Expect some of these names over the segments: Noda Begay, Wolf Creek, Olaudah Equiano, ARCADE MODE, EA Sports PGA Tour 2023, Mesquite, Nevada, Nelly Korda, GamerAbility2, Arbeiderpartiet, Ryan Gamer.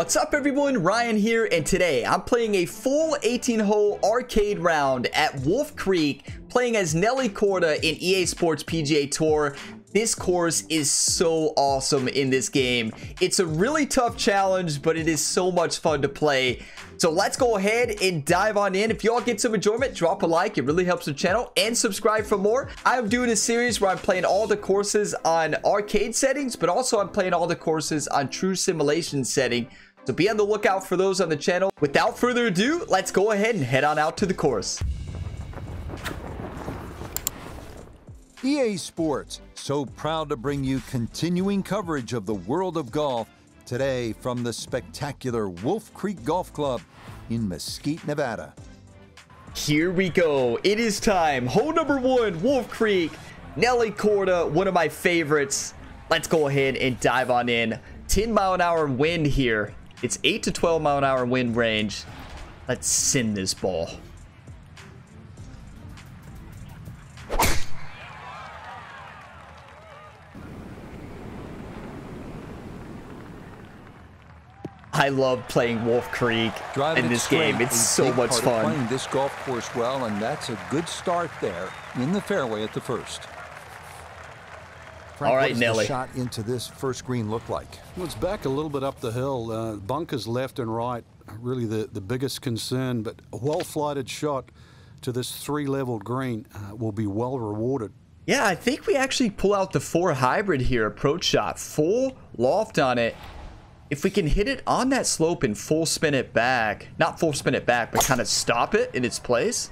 What's up everyone, Ryan here, and today I'm playing a full 18-hole arcade round at Wolf Creek, playing as Nelly Korda in EA Sports PGA Tour. This course is so awesome in this game. It's a really tough challenge, but it is so much fun to play. So let's go ahead and dive on in. If y'all get some enjoyment, drop a like. It really helps the channel, and subscribe for more. I'm doing a series where I'm playing all the courses on arcade settings, but also I'm playing all the courses on true simulation setting. So be on the lookout for those on the channel. Without further ado, let's go ahead and head on out to the course. EA Sports, so proud to bring you continuing coverage of the world of golf today from the spectacular Wolf Creek Golf Club in Mesquite, Nevada. Here we go. It is time. Hole number one, Wolf Creek. Nelly Korda, one of my favorites. Let's go ahead and dive on in. 10-mile-an-hour wind here. It's 8 to 12-mile-an-hour wind range. Let's send this ball. I love playing Wolf Creek in this game. It's so much fun. Playing this golf course well, and that's a good start there in the fairway at the first. All right, Nelly. What does the shot into this first green look like? Well, it's back a little bit up the hill. Bunkers left and right, really the biggest concern. But a well-flighted shot to this three-level green will be well rewarded. Yeah, I think we actually pull out the 4 hybrid here. Approach shot, full loft on it. If we can hit it on that slope and full spin it back, not full spin it back, but kind of stop it in its place.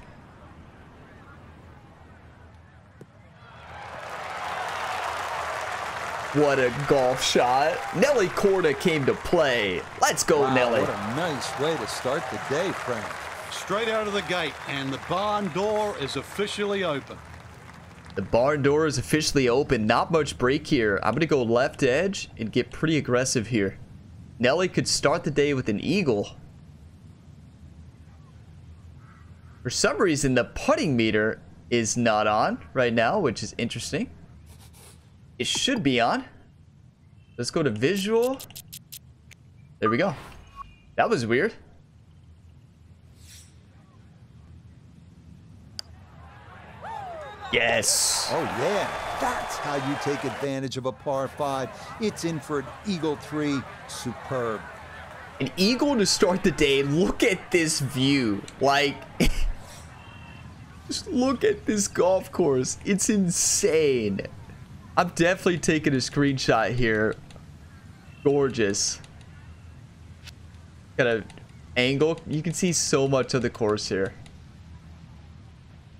What a golf shot. Nelly Korda came to play. Let's go, wow, Nelly. What a nice way to start the day, Frank. Straight out of the gate, and the barn door is officially open. The barn door is officially open. Not much break here. I'm going to go left edge and get pretty aggressive here. Nelly could start the day with an eagle. For some reason, the putting meter is not on right now, which is interesting. It should be on. Let's go to visual. There we go. That was weird. Yes. Oh, yeah. That's how you take advantage of a par 5. It's in for an eagle 3. Superb. An eagle to start the day. Look at this view. Like, just look at this golf course. It's insane. I'm definitely taking a screenshot here. Gorgeous. Got an angle. You can see so much of the course here.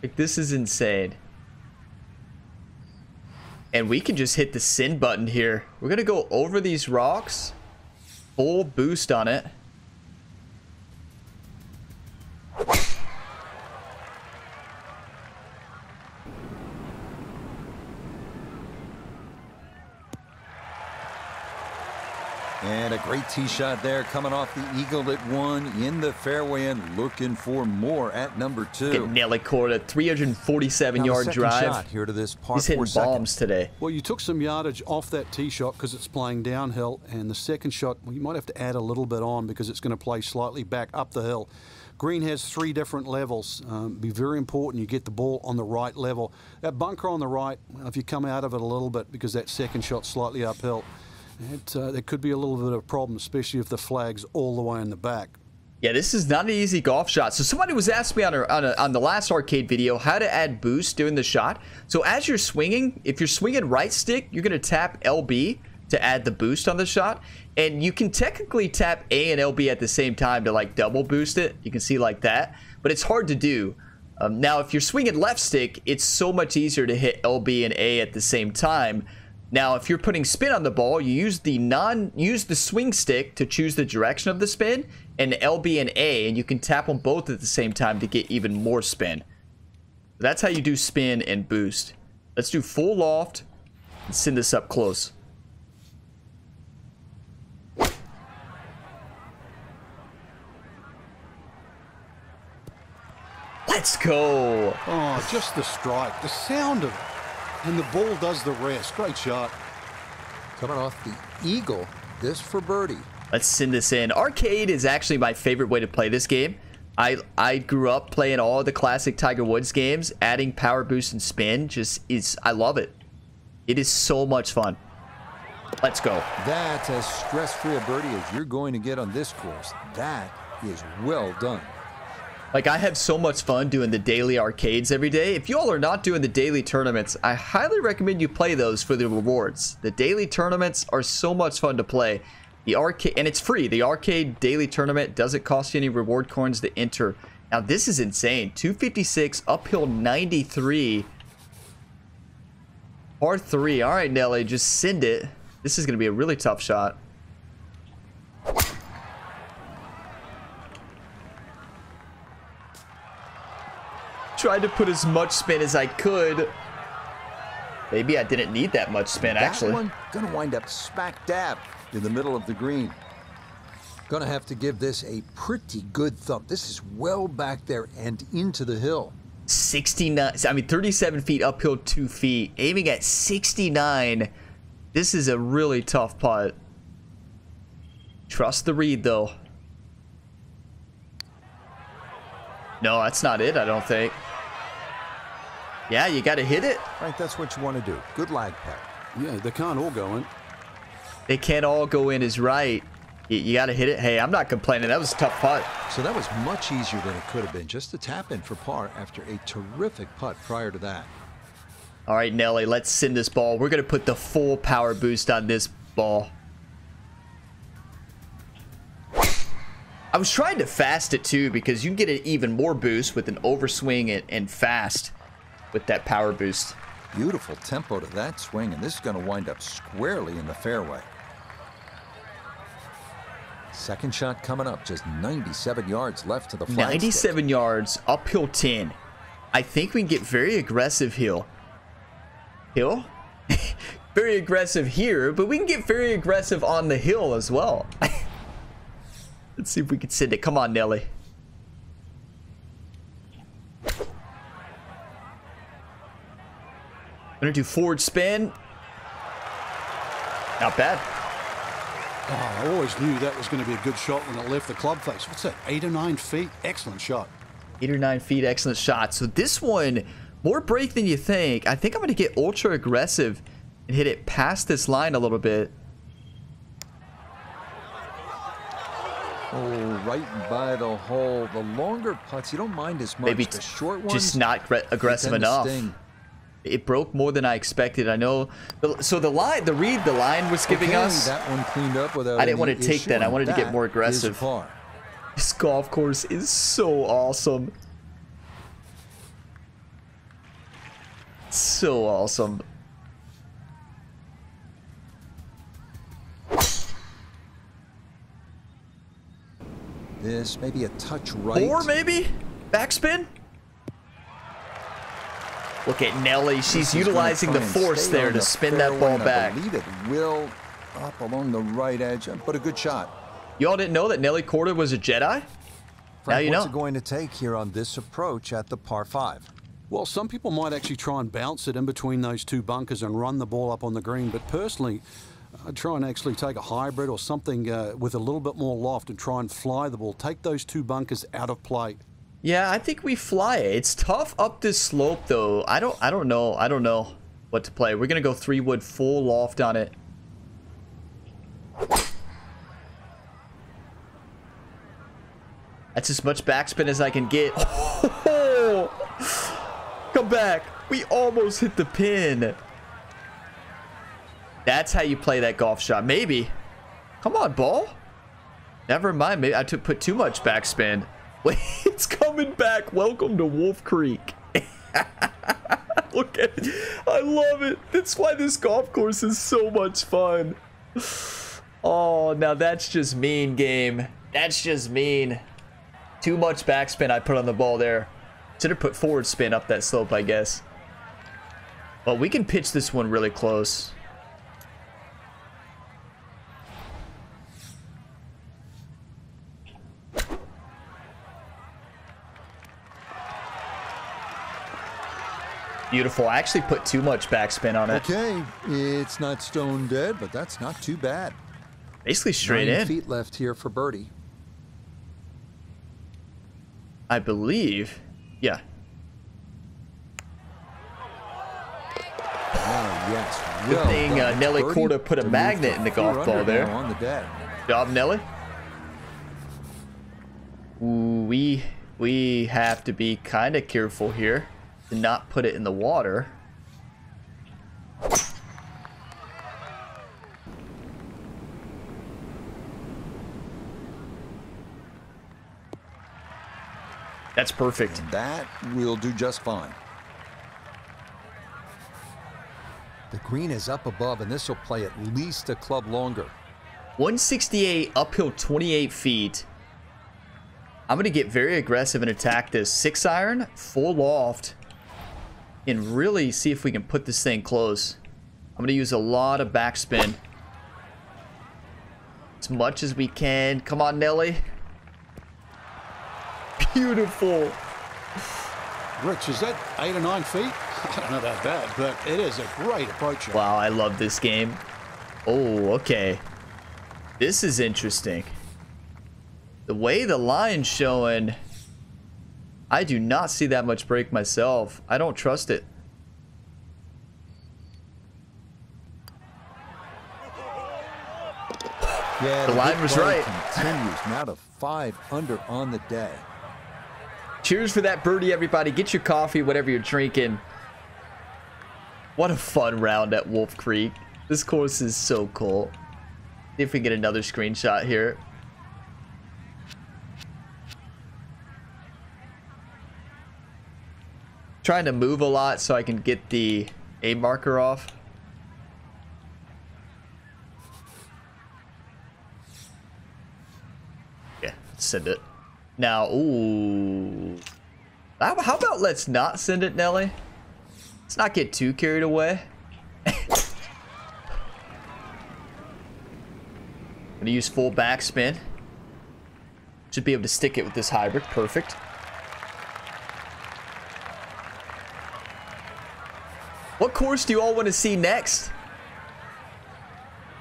Like, this is insane. And we can just hit the send button here. We're going to go over these rocks. Full boost on it. And a great tee shot there coming off the eagle at 1 in the fairway, and looking for more at number 2. Nelly Korda, 347-yard drive. Shot here to this par 4. He's hitting bombs today. Well, you took some yardage off that tee shot because it's playing downhill, and the second shot, well, you might have to add a little bit on because it's going to play slightly back up the hill. Green has 3 different levels. Be very important you get the ball on the right level. That bunker on the right, well, if you come out of it a little bit because that second shot's slightly uphill, there could be a little bit of a problem, especially if the flag's all the way in the back. Yeah, this is not an easy golf shot. So somebody was asking me on the last arcade video how to add boost during the shot. So as you're swinging, if you're swinging right stick, you're going to tap LB to add the boost on the shot. And you can technically tap A and LB at the same time to, like, double boost it. You can see like that. But it's hard to do. Now, if you're swinging left stick, it's so much easier to hit LB and A at the same time. Now, if you're putting spin on the ball, you use the swing stick to choose the direction of the spin, and LB and A, and you can tap them both at the same time to get even more spin. That's how you do spin and boost. Let's do full loft and send this up close. Let's go. Oh, just the strike, the sound of it. And the ball does the rest. Great shot. Coming off the eagle, this for birdie. Let's send this in. Arcade is actually my favorite way to play this game. I grew up playing all the classic Tiger Woods games. Adding power boost and spin just is, I love it. It is so much fun. Let's go. That's as stress-free a birdie as you're going to get on this course. That is well done. Like, I have so much fun doing the daily arcades every day. If you all are not doing the daily tournaments, I highly recommend you play those for the rewards. The daily tournaments are so much fun to play. The arcade, and it's free. The arcade daily tournament doesn't cost you any reward coins to enter. Now, this is insane. 256, uphill 93. Par 3. All right, Nelly, just send it. This is going to be a really tough shot. Tried to put as much spin as I could. Maybe I didn't need that much spin, actually. That one gonna wind up smack dab in the middle of the green. Gonna have to give this a pretty good thump. This is well back there and into the hill. 69, I mean 37 feet uphill, 2 feet. Aiming at 69. This is a really tough putt. Trust the read, though. No, that's not it, I don't think. Yeah, you got to hit it. Right, that's what you want to do. Good lag pack. Yeah, they can't all go in. They can't all go in is right. You got to hit it. Hey, I'm not complaining. That was a tough putt. So that was much easier than it could have been. Just a tap in for par after a terrific putt prior to that. All right, Nelly, let's send this ball. We're going to put the full power boost on this ball. I was trying to fast it, too, because you can get an even more boost with an overswing and fast with that power boost. Beautiful tempo to that swing, and this is going to wind up squarely in the fairway. Second shot coming up, just 97 yards left to the flag. 97 stick. Yards, uphill 10. I think we can get very aggressive here. Hill? Very aggressive here, but we can get very aggressive on the hill as well. Let's see if we can send it. Come on, Nelly. I'm gonna do forward spin. Not bad. Oh, I always knew that was gonna be a good shot when it left the club face. What's that? 8 or 9 feet. Excellent shot. 8 or 9 feet. Excellent shot. So this one, more break than you think. I think I'm gonna get ultra aggressive and hit it past this line a little bit. Oh, right by the hole. The longer putts, you don't mind as much. Maybe the short ones, just not aggressive enough. It broke more than I expected. I know. So the line, the read, the line was giving us. That one cleaned up without. I didn't want to take that. I wanted to get more aggressive. This golf course is so awesome. So awesome. This maybe a touch right. Or maybe backspin. Look at Nelly. She's utilizing the force there to spin that ball back. I believe it will up along the right edge, but a good shot. Y'all didn't know that Nelly Korda was a Jedi? Now you know. What's it going to take here on this approach at the par 5? Well, some people might actually try and bounce it in between those two bunkers and run the ball up on the green, but personally, I'd try and actually take a hybrid or something with a little bit more loft and try and fly the ball. Take those two bunkers out of play. Yeah, I think we fly it. It's tough up this slope, though. I don't know. I don't know what to play. We're going to go 3-wood full loft on it. That's as much backspin as I can get. Come back. We almost hit the pin. That's how you play that golf shot. Maybe. Come on, ball. Never mind. Maybe I put too much backspin. Wait, it's coming back. Welcome to Wolf Creek. Look at it. I love it. That's why this golf course is so much fun. Oh, now that's just mean, game. That's just mean. Too much backspin I put on the ball there. Should have put forward spin up that slope, I guess. But we can pitch this one really close. Beautiful. I actually put too much backspin on it. Okay, it's not stone dead, but that's not too bad. Basically straight in. 9 feet left here for birdie. I believe. Yeah. Yes. Good thing Nelly Korda put a magnet in the golf ball there. On the deck. Job, Nelly. Ooh, we have to be kind of careful here to not put it in the water. That's perfect. And that will do just fine. The green is up above, and this will play at least a club longer. 168 uphill, 28 feet. I'm going to get very aggressive and attack this 6-iron, full loft, and really see if we can put this thing close. I'm going to use a lot of backspin. As much as we can. Come on, Nelly. Beautiful. Rich, is that 8 or 9 feet? I don't know about that, but it is a great approach. Wow, I love this game. Oh, okay. This is interesting. The way the line's showing, I do not see that much break myself. I don't trust it. Yeah, the line was right. Continues now to 5 under on the day. Cheers for that birdie, everybody. Get your coffee, whatever you're drinking. What a fun round at Wolf Creek. This course is so cool. See if we get another screenshot here. Trying to move a lot so I can get the A marker off. Yeah, let's send it. Now, ooh. How about let's not send it, Nelly? Let's not get too carried away. I'm gonna use full backspin. Should be able to stick it with this hybrid. Perfect. What course do you all want to see next?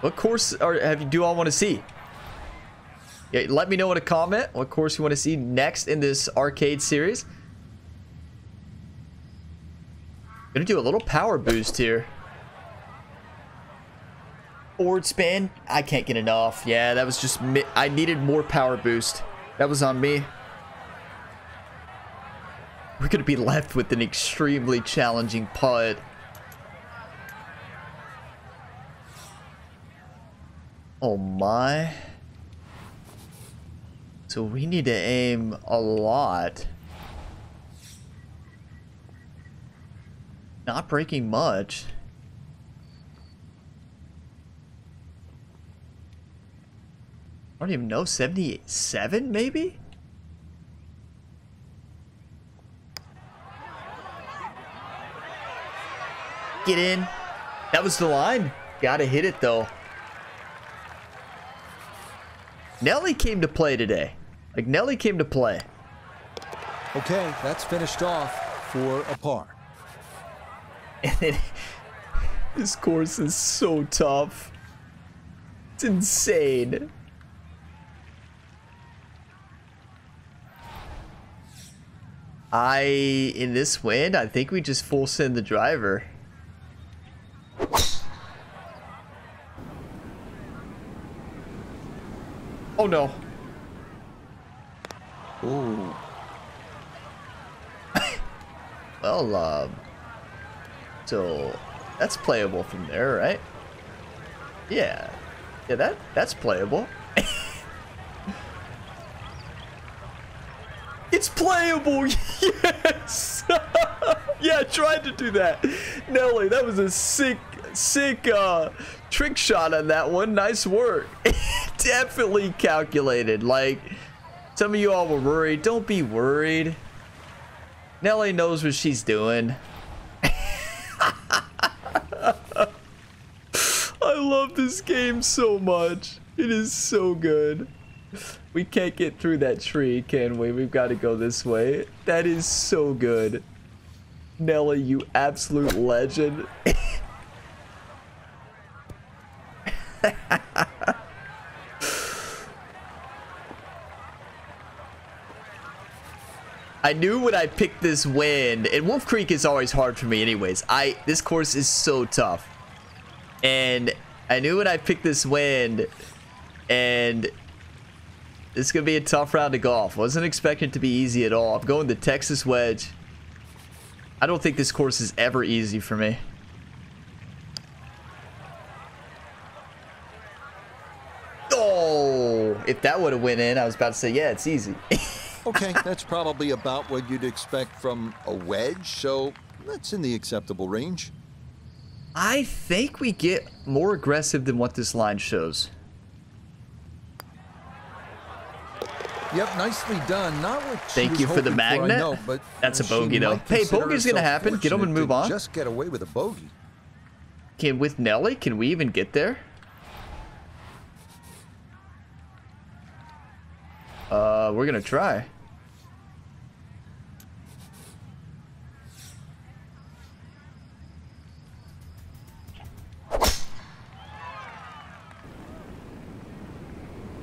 What course do you all want to see? Yeah, let me know in a comment what course you want to see next in this arcade series. Gonna do a little power boost here. Forward spin. I can't get enough. Yeah, that was just me. I needed more power boost. That was on me. We're gonna be left with an extremely challenging putt. Oh my. So we need to aim a lot. Not breaking much. I don't even know. 77 maybe? Get in. That was the line. Gotta hit it though. Nelly came to play today. Like, Nelly came to play. Okay, that's finished off for a par. This course is so tough. It's insane. In this wind, I think we just full send the driver. Oh no. Ooh. Well, so that's playable from there, right? Yeah. Yeah, that's playable. It's playable. Yes. Yeah, I tried to do that. Nelly, that was a sick trick shot on that one. Nice work. Definitely calculated. Like, some of you all were worried. Don't be worried. Nelly knows what she's doing. I love this game so much. It is so good. We can't get through that tree, can we? We've got to go this way. That is so good. Nelly, you absolute legend. I knew when I picked this wind, and Wolf Creek is always hard for me anyways. This course is so tough. And I knew when I picked this wind, and it's going to be a tough round of golf. Wasn't expecting it to be easy at all. I'm going the Texas wedge. I don't think this course is ever easy for me. Oh, if that would have went in, I was about to say, yeah, it's easy. Okay, that's probably about what you'd expect from a wedge, so that's in the acceptable range. I think we get more aggressive than what this line shows. Yep, nicely done. Not what thank you for the magnet. I know, but that's a bogey, though. Hey, bogey's going to happen. Get him and move on. Just get away with a bogey. Can with Nelly, can we even get there? We're going to try.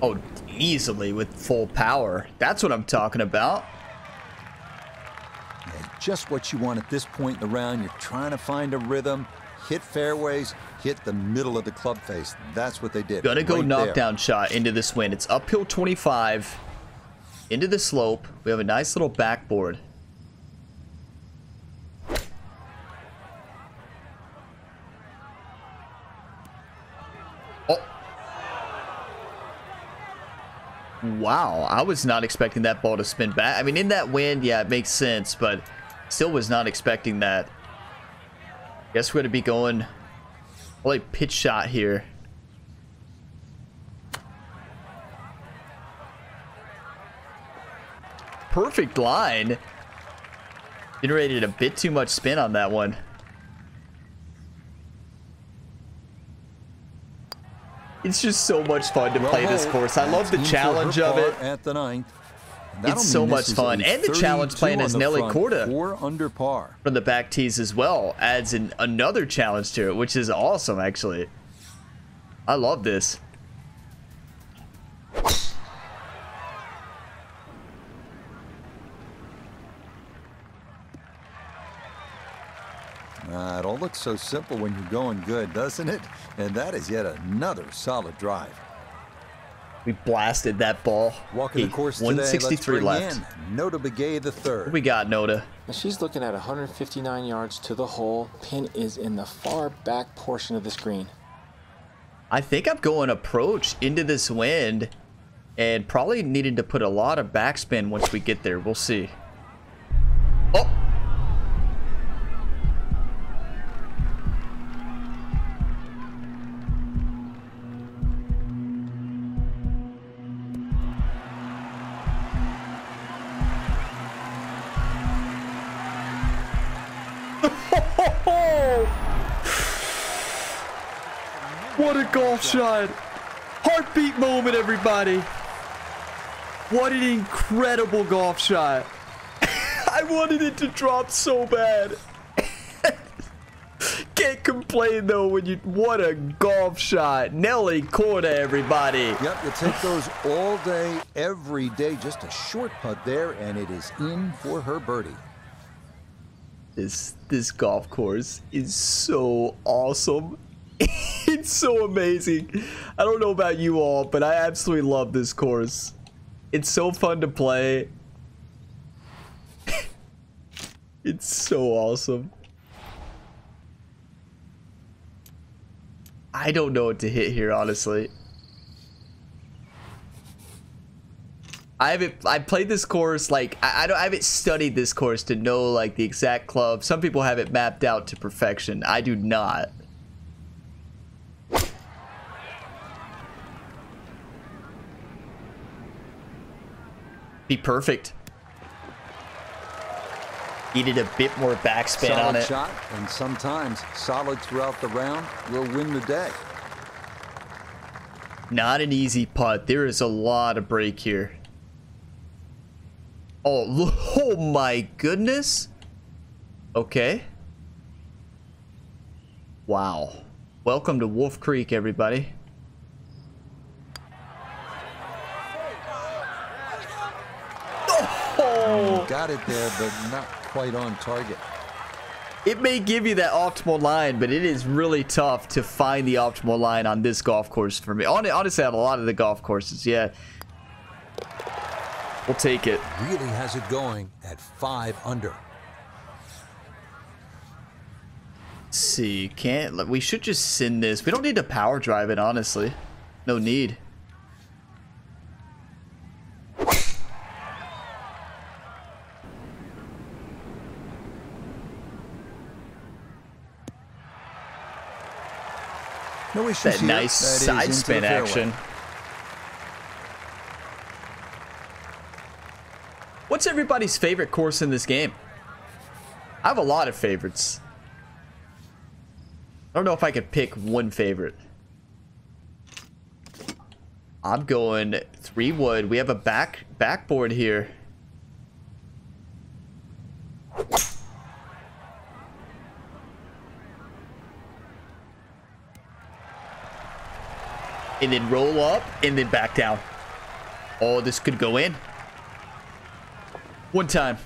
Oh, easily with full power. That's what I'm talking about. Yeah, just what you want at this point in the round. You're trying to find a rhythm, hit fairways, hit the middle of the club face. That's what they did. Gonna go knockdown shot into this wind. It's uphill 25 into the slope. We have a nice little backboard. Wow, I was not expecting that ball to spin back. I mean, in that wind, yeah, it makes sense, but still was not expecting that. Guess we're going to be going probably pitch shot here. Perfect line. Generated a bit too much spin on that one. It's just so much fun to play this course. I love the challenge of it. At the ninth. It's so much fun. And the challenge playing as Nelly Korda under par from the back tees as well adds another challenge to it, which is awesome, actually. I love this. It all looks so simple when you're going good, doesn't it? And that is yet another solid drive. We blasted that ball. Walking the course today, 163 left. Noda Begay the third. We got Noda. Now she's looking at 159 yards to the hole. Pin is in the far back portion of the screen. I think I'm going approach into this wind and probably needed to put a lot of backspin once we get there. We'll see. Oh! What a golf shot. Heartbeat moment, everybody. What an incredible golf shot. I wanted it to drop so bad. Can't complain, though, when you... What a golf shot. Nelly Korda, everybody. Yep, you take those all day, every day. Just a short putt there, and it is in for her birdie. This golf course is so awesome. It's so amazing. I don't know about you all, but I absolutely love this course. It's so fun to play. It's so awesome. I don't know what to hit here, honestly. I played this course, like, I haven't studied this course to know, like, the exact club. Some people have it mapped out to perfection. I do not. Be perfect. Needed a bit more backspin solid on it. Shot, and sometimes solid throughout the round will win the day. Not an easy putt. There is a lot of break here. Oh my goodness. Okay. Wow. Welcome to Wolf Creek, everybody. got it there, but not quite on target. It may give you that optimal line, but it is really tough to find the optimal line on this golf course for me. Honestly, on a lot of the golf courses, yeah. We'll take it. Really has it going at 5 under. Let's see, can't we should just send this. We don't need to power drive it, honestly. No need. No issues. That nice side spin action. What's everybody's favorite course in this game? I have a lot of favorites. I don't know if I could pick one favorite. I'm going 3 wood. We have a backboard here. And then roll up and then back down. Oh, this could go in. One time.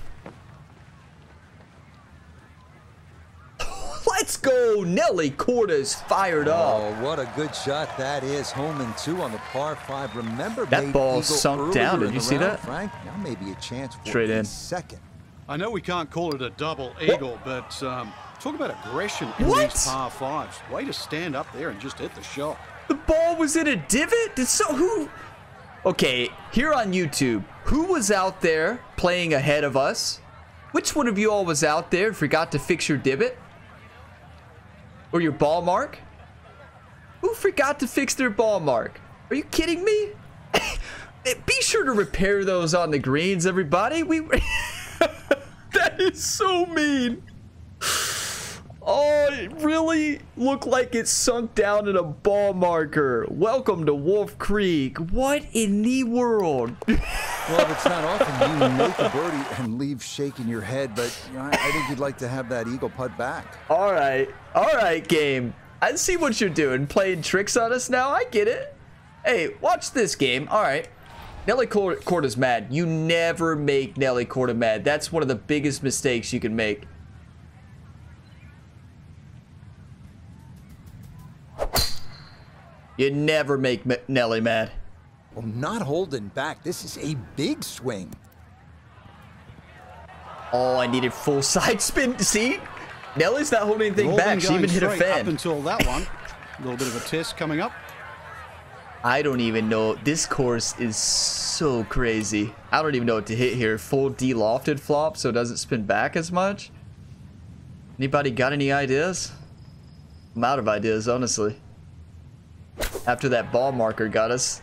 Let's go. Nelly Korda is fired up. Oh, what a good shot that is. Home and 2 on the par 5. Remember that ball sunk down. Did you see that? Frank, now maybe a chance for straight in second. I know we can't call it a double eagle, but talk about aggression in these par 5s. Way to stand up there and just hit the shot. The ball was in a divot. Okay, here on YouTube, who was out there playing ahead of us? Which one of you all was out there and forgot to fix your divot? Or your ball mark? Who forgot to fix their ball mark? Are you kidding me? Be sure to repair those on the greens, everybody. That is so mean. Oh, it really looked like it sunk down in a ball marker. Welcome to Wolf Creek. What in the world? Well, it's not often you make a birdie and leave shaking your head, but you know, I think you'd like to have that eagle putt back. All right, game. I see what you're doing, playing tricks on us now. I get it. Hey, watch this game. All right. Nelly Korda's mad. You never make Nelly Korda mad. That's one of the biggest mistakes you can make. You never make Nelly mad. Well, not holding back. This is a big swing. Oh, I needed full side spin. See? Nelly's not holding anything back. She even hit a fan. Up until that one. A little bit of a test coming up. I don't even know. This course is so crazy. I don't even know what to hit here. Full D-lofted flop so it doesn't spin back as much. Anybody got any ideas? I'm out of ideas, honestly. After that ball marker got us.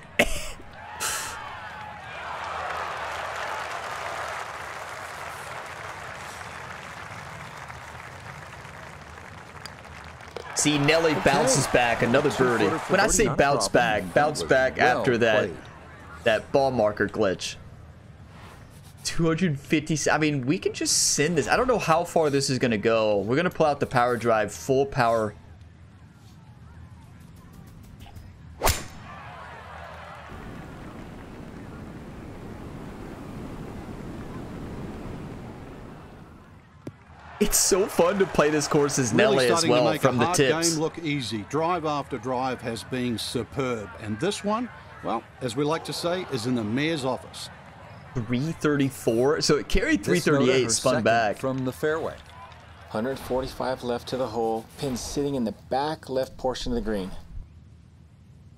See, Nelly bounces back, another birdie. When I say bounce back after that ball marker glitch. 250. I mean, we can just send this. I don't know how far this is going to go. We're going to pull out the power drive, full power. It's so fun to play this course as Nelly as well from the tips. Game look easy. Drive after drive has been superb, and this one, well, as we like to say, is in the mayor's office. 334. So it carried 338, spun back from the fairway. 145 left to the hole. Pin sitting in the back left portion of the green.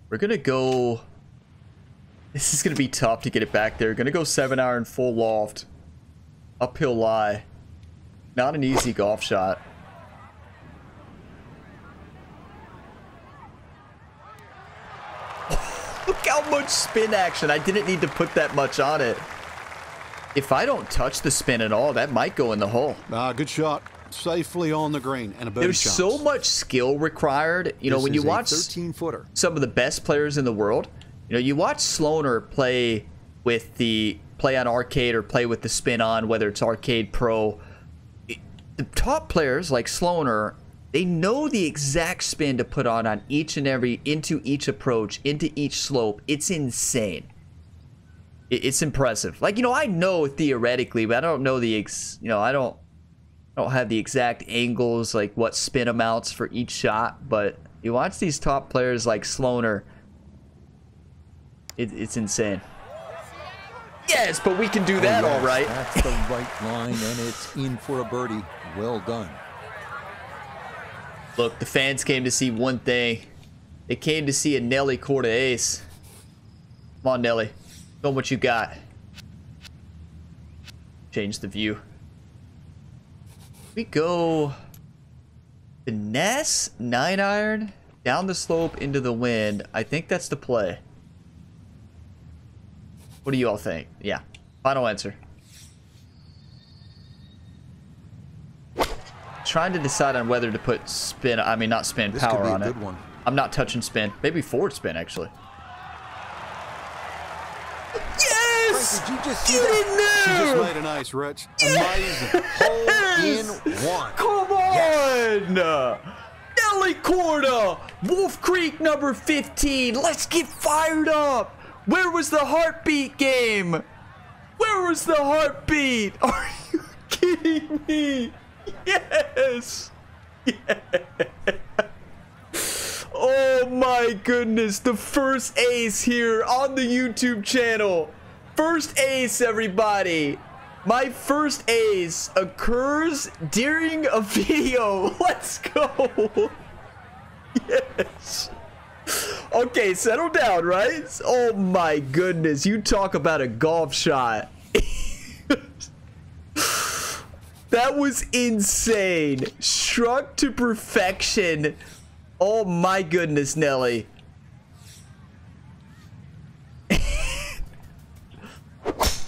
We're gonna go. This is gonna be tough to get it back there. Gonna go 7 iron full loft, uphill lie. Not an easy golf shot. Look how much spin action. I didn't need to put that much on it. If I don't touch the spin at all, that might go in the hole. Good shot. Safely on the green and a birdie. There's so much skill required. You know, when you watch 13-footer. Some of the best players in the world, you know, you watch Sloaner play with the play on arcade or play with the spin on, whether it's arcade pro. The top players like Sloaner, they know the exact spin to put on each and every, into each approach, into each slope. It's insane. it's impressive. Like, you know, I know theoretically, but I don't know the I don't have the exact angles, like what spin amounts for each shot. But you watch these top players like Sloaner, it's insane. Yes, but we can do that. Oh, yes, all right. That's the right line, and it's in for a birdie. Well done. Look, the fans came to see one thing. They came to see a Nelly Korda ace. Come on, Nelly. Show them what you got. Change the view. We go finesse, 9-iron, down the slope into the wind. I think that's the play. What do you all think? Yeah, final answer. Trying to decide on whether to put spin, I mean not spin, power on it. One. I'm not touching spin. Maybe forward spin, actually. Yes! Frank, did you just see that? You just made an ice, Rich. Yes! Amazing. Hole in one. Come on! Yes. Nelly Korda! Wolf Creek number 15. Let's get fired up! Where was the heartbeat game? Where was the heartbeat? Are you kidding me? Yes! Yes! Oh my goodness, the first ace here on the YouTube channel. First ace, everybody. My first ace occurs during a video. Let's go. Yes. Okay, settle down, right? Oh my goodness, you talk about a golf shot. That was insane. Struck to perfection. Oh my goodness, Nelly.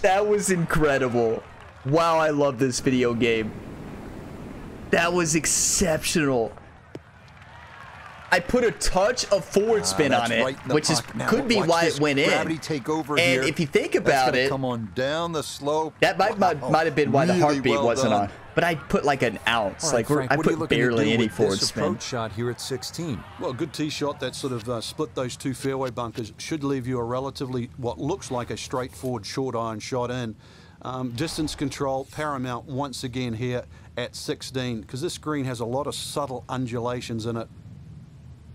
That was incredible. Wow, I love this video game. That was exceptional. I put a touch of forward spin on it, which could be why it went in. And if you think about it, come on down the slope. That might have been why the heartbeat wasn't on. But I put like an ounce, like I put barely any forward spin. Shot here at 16. Well, good tee shot that sort of split those two fairway bunkers should leave you a relatively what looks like a straightforward short iron shot in. Distance control paramount once again here at 16 because this green has a lot of subtle undulations in it.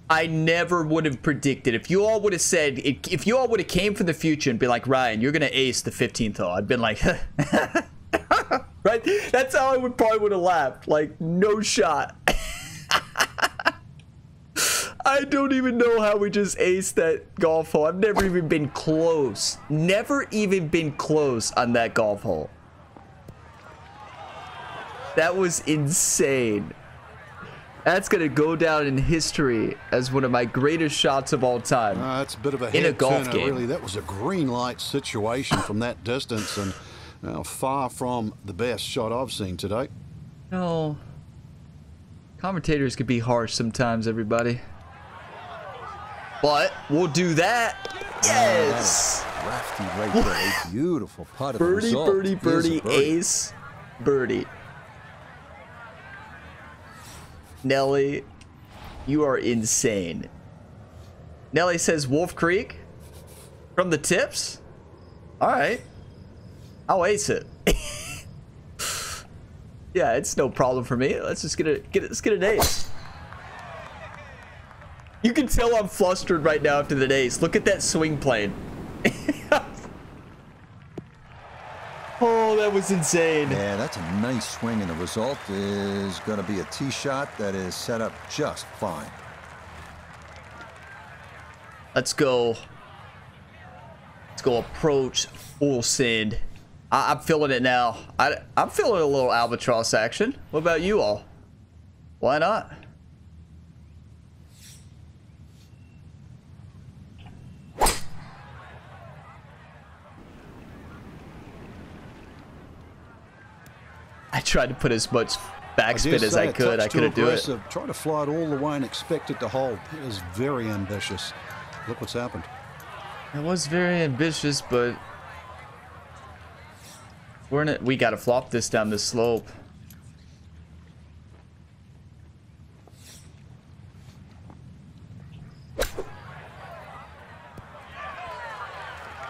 I never would have predicted. If you all would have said, if you all would have came from the future and be like, Ryan, you're gonna ace the 15th hole, I'd been like, right? That's how I probably would have laughed. Like, no shot. I don't even know how we just aced that golf hole. I've never even been close. Never even been close on that golf hole. That was insane. That's going to go down in history as one of my greatest shots of all time. That's a bit of a head in a golf turner, game. Really, that was a green light situation from that distance, and far from the best shot I've seen today. No, commentators could be harsh sometimes, everybody. But we'll do that. Yes. Crafty right there. A beautiful putt of the result. Birdie, birdie, birdie, ace, birdie. Nelly, you are insane. Nelly says Wolf Creek from the tips. All right, I'll ace it. Yeah, it's no problem for me. Let's just let's get an ace. You can tell I'm flustered right now after the ace. Look at that swing plane. Oh, that was insane. Yeah, that's a nice swing, and the result is going to be a tee shot that is set up just fine. Let's go. Let's go approach full send. I'm feeling it now. I'm feeling a little albatross action. What about you all? Why not? I tried to put as much backspin as I could. I couldn't do it. Try to fly it all the way and expect it to hold. It was very ambitious. Look what's happened. It was very ambitious, but we're in it. We got to flop this down the slope.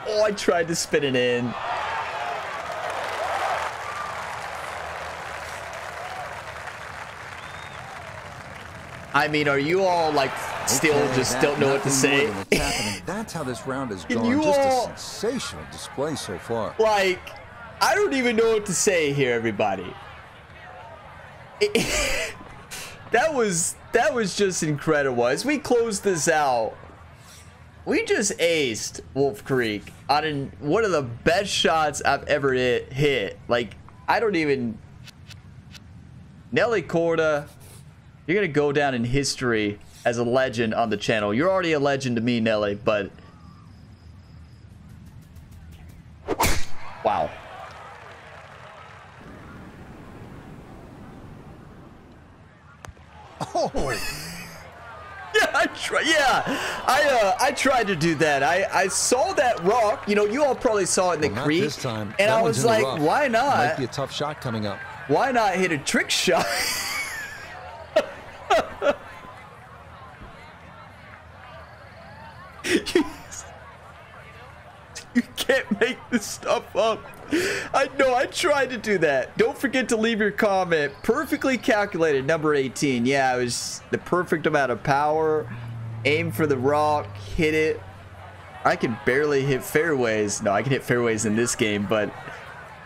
Oh, I tried to spin it in. I mean, are you all like still just don't know what to say? That's how this round has gone. Just all... a sensational display so far. Like, I don't even know what to say here, everybody. That was just incredible. As we close this out, we just aced Wolf Creek on one of the best shots I've ever hit. Like, I don't even... Nelly Korda, you're going to go down in history as a legend on the channel. You're already a legend to me, Nelly, but... Wow. Oh! Yeah, I tried to do that. I saw that rock. You know, you all probably saw it in the creek. This time. And I was like, why not? Might be a tough shot coming up. Why not hit a trick shot? You can't make this stuff up. I know, I tried to do that. Don't forget to leave your comment. Perfectly calculated, number 18. Yeah, it was the perfect amount of power. Aim for the rock, hit it. I can barely hit fairways. No, I can hit fairways in this game, but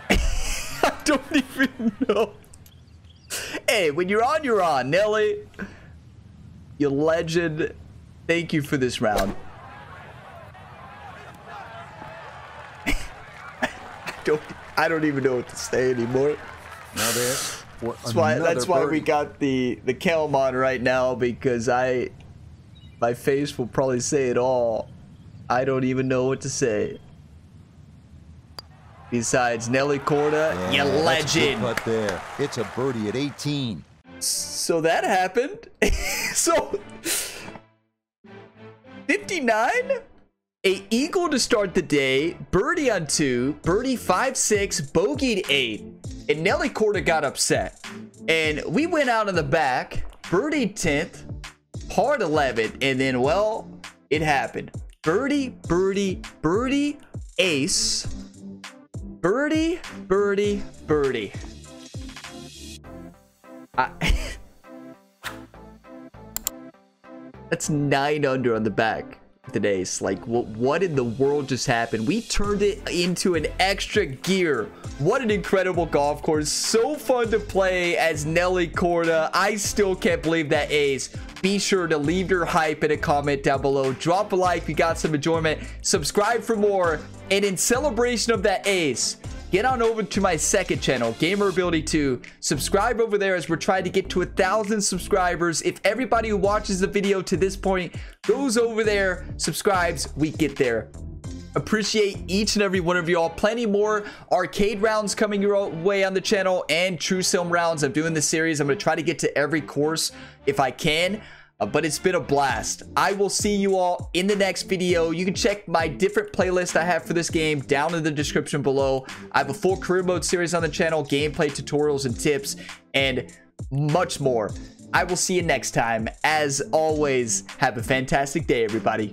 I don't even know. Hey, when you're on, Nelly. You legend. Thank you for this round. I don't even know what to say anymore. That's why we got the cam on right now, because my face will probably say it all. I don't even know what to say. Besides Nelly Korda, yeah, you legend. But there, it's a birdie at 18. So that happened. So 59. A eagle to start the day, birdie on 2, birdie 5-6, bogeyed 8, and Nelly Korda got upset. And we went out in the back, birdie 10th, par 11, and then, well, it happened. Birdie, birdie, birdie, ace, birdie, birdie, birdie. That's 9 under on the back. The days, like what in the world just happened? We turned it into an extra gear. What an incredible golf course. So fun to play as Nelly Korda. I still can't believe that ace. Be sure to leave your hype in a comment down below. Drop a like if you got some enjoyment. Subscribe for more. And in celebration of that ace, get on over to my second channel, GamerAbility2. Subscribe over there as we're trying to get to 1,000 subscribers. If everybody who watches the video to this point goes over there, subscribes, we get there. Appreciate each and every one of y'all. Plenty more arcade rounds coming your way on the channel and true sim rounds. I'm doing this series. I'm going to try to get to every course if I can. But it's been a blast. I will see you all in the next video. You can check my different playlist I have for this game down in the description below. I have a full career mode series on the channel, gameplay tutorials and tips, and much more. I will see you next time. As always, have a fantastic day, everybody.